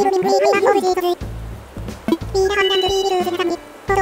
기록인 플레이의 포즈 도즈 미라 한단 드리 루즈 나갑니 포동단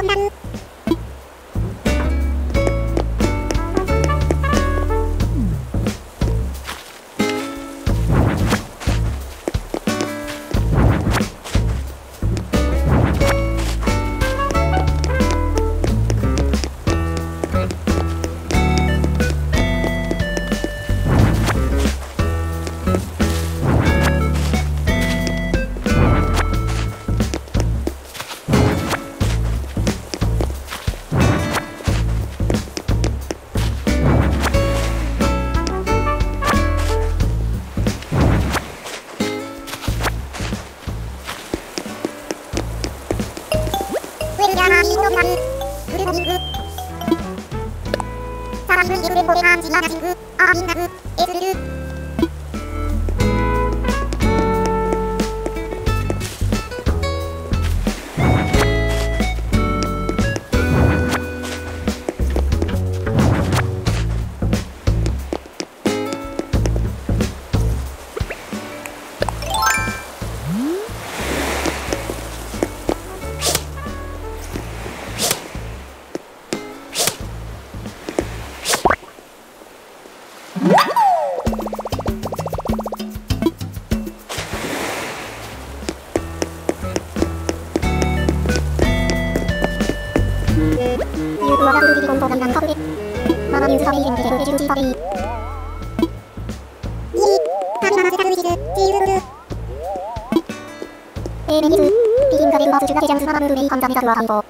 감사합니다.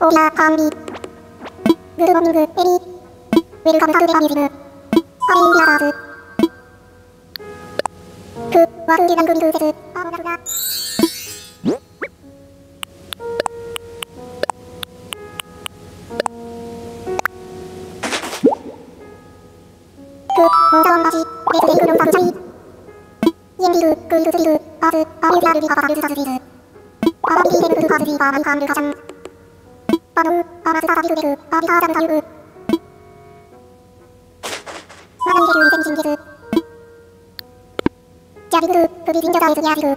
オーヤーカンビグッドモーニングエリーウェルカムカズレアミュージムハリーリアターズクワーズリラングミグーセスアーモナルナクモンタロンバシレッドデイグロンパルチャリーイエンビルクイズスリルアーズアーメルアルビカパルズサズリズアバビリレブルカズリーバーマンカンルカちゃんパノンアマスタタビルデルアビカーダムタユグマナミレルイセミシンゲスジャビグルプビジンジャダイズヤビル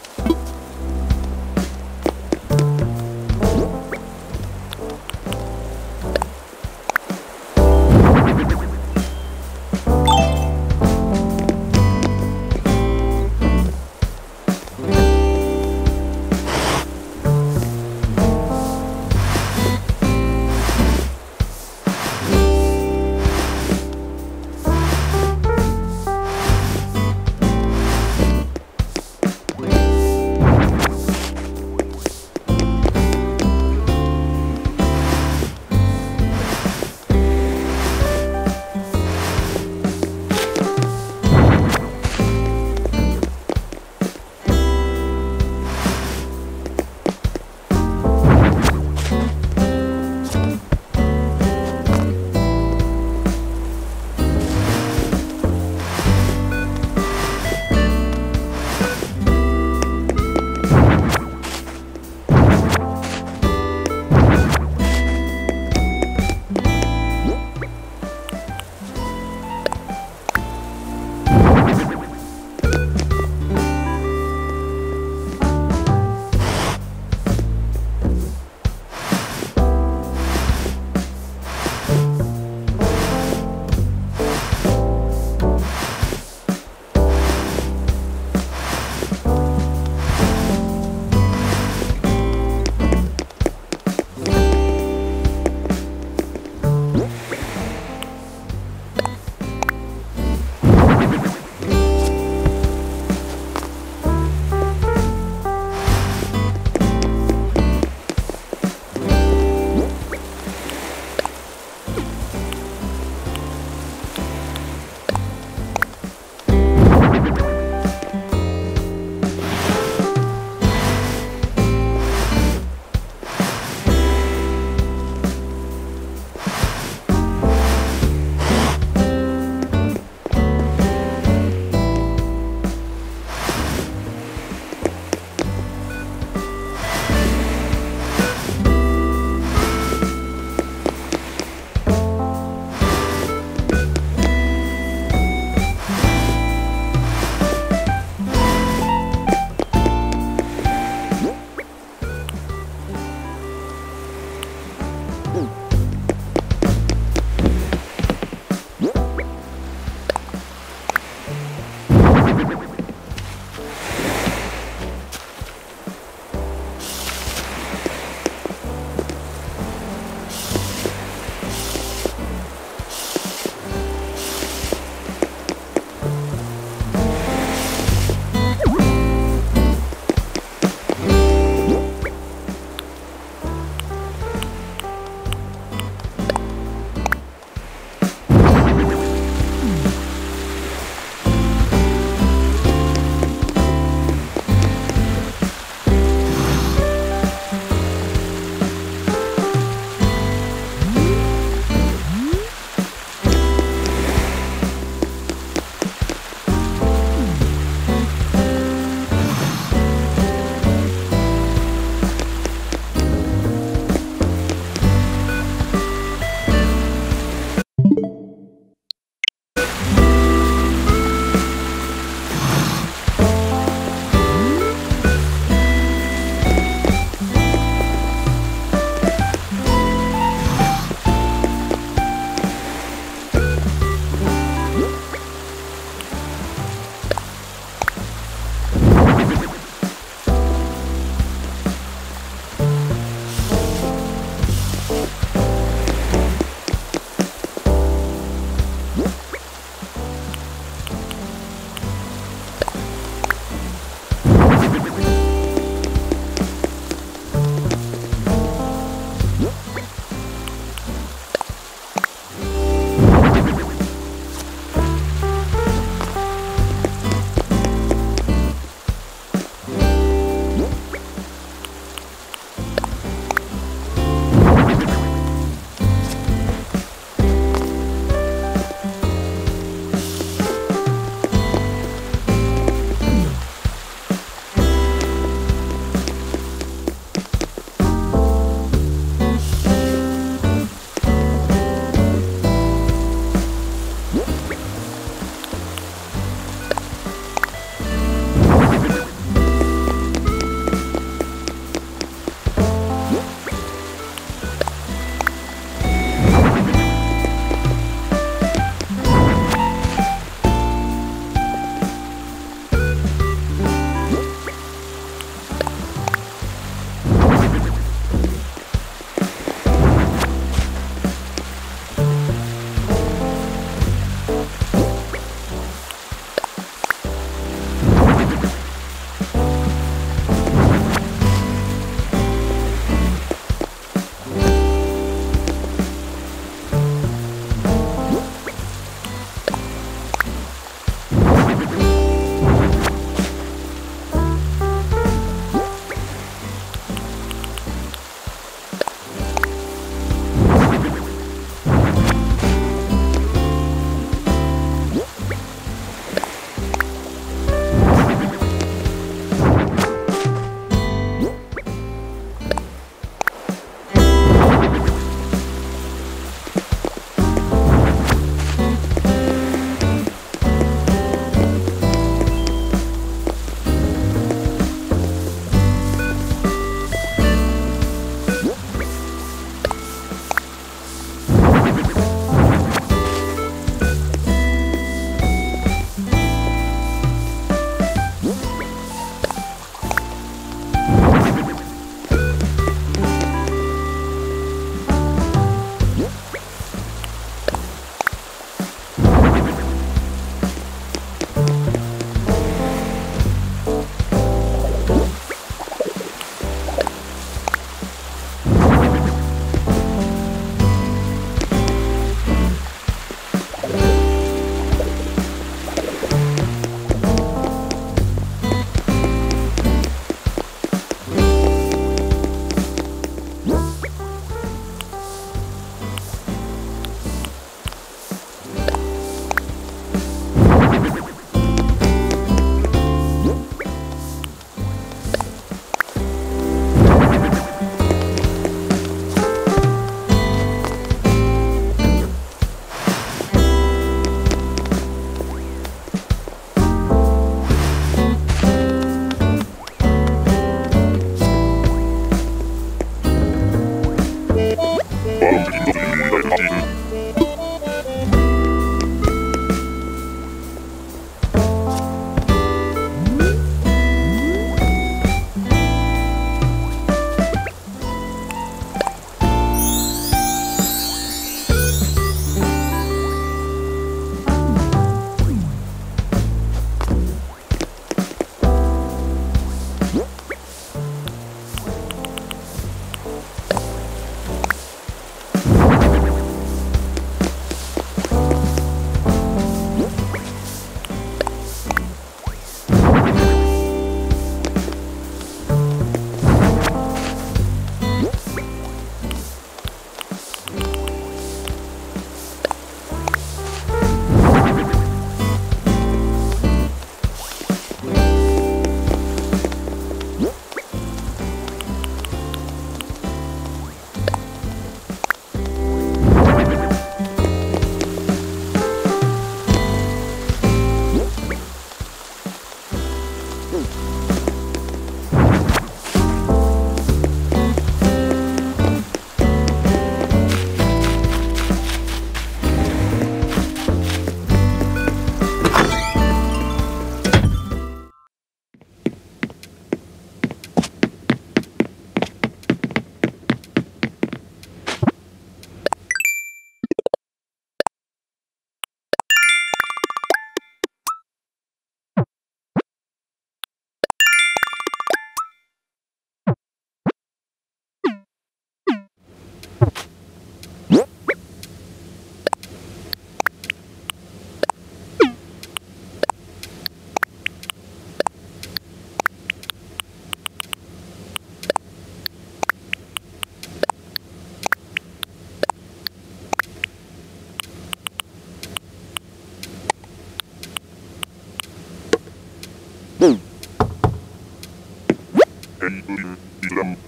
drum. Drum.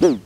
Boom.